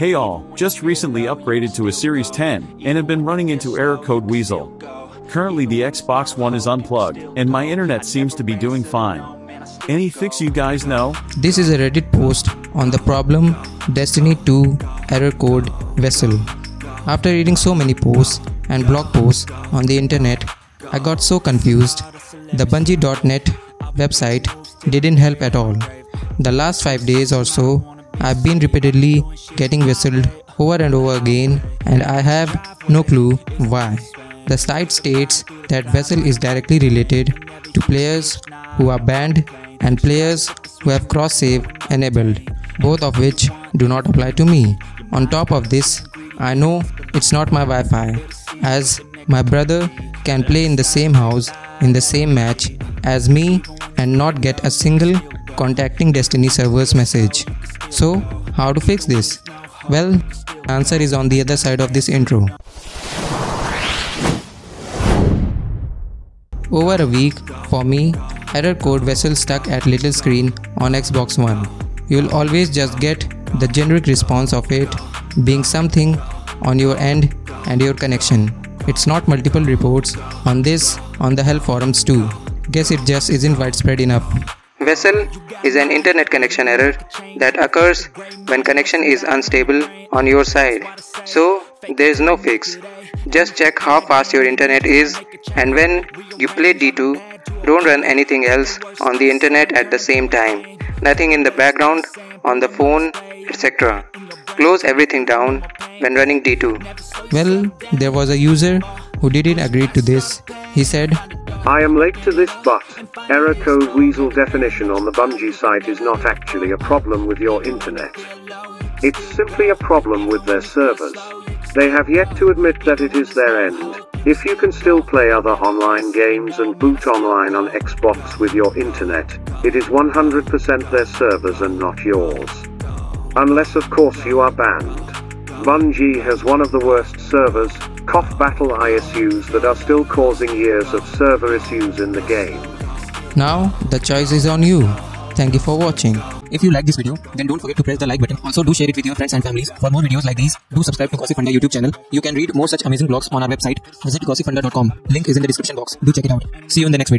Hey all, just recently upgraded to a Series 10, and have been running into error code Weasel. Currently the Xbox One is unplugged, and my internet seems to be doing fine. Any fix you guys know? This is a Reddit post on the problem Destiny 2 error code Weasel. After reading so many posts and blog posts on the internet, I got so confused. The Bungie.net website didn't help at all. The last 5 days or so, I've been repeatedly getting whistled over and over again, and I have no clue why. The site states that whistle is directly related to players who are banned and players who have cross-save enabled, both of which do not apply to me. On top of this, I know it's not my Wi-Fi, as my brother can play in the same house in the same match as me and not get a single contacting Destiny servers message. So, how to fix this? Well, the answer is on the other side of this intro. Over a week, for me, error code Weasel stuck at little screen on Xbox One. You'll always just get the generic response of it being something on your end and your connection. It's not multiple reports on this on the help forums too. Guess it just isn't widespread enough. Weasel is an internet connection error that occurs when connection is unstable on your side. So there's no fix. Just check how fast your internet is, and when you play D2, don't run anything else on the internet at the same time. Nothing in the background, on the phone, etc. Close everything down when running D2. Well, there was a user who didn't agree to this. He said, "I am late to this, but error code Weasel definition on the Bungie site is not actually a problem with your internet. It's simply a problem with their servers. They have yet to admit that it is their end. If you can still play other online games and boot online on Xbox with your internet, it is 100% their servers and not yours. Unless of course you are banned. Bungie has one of the worst servers, cough battle eye issues that are still causing years of server issues in the game." Now, the choice is on you. Thank you for watching. If you like this video, then don't forget to press the like button. Also do share it with your friends and families. For more videos like these, do subscribe to Gossipfunda YouTube channel. You can read more such amazing blogs on our website. Visit gossipfunda.com. Link is in the description box. Do check it out. See you in the next video.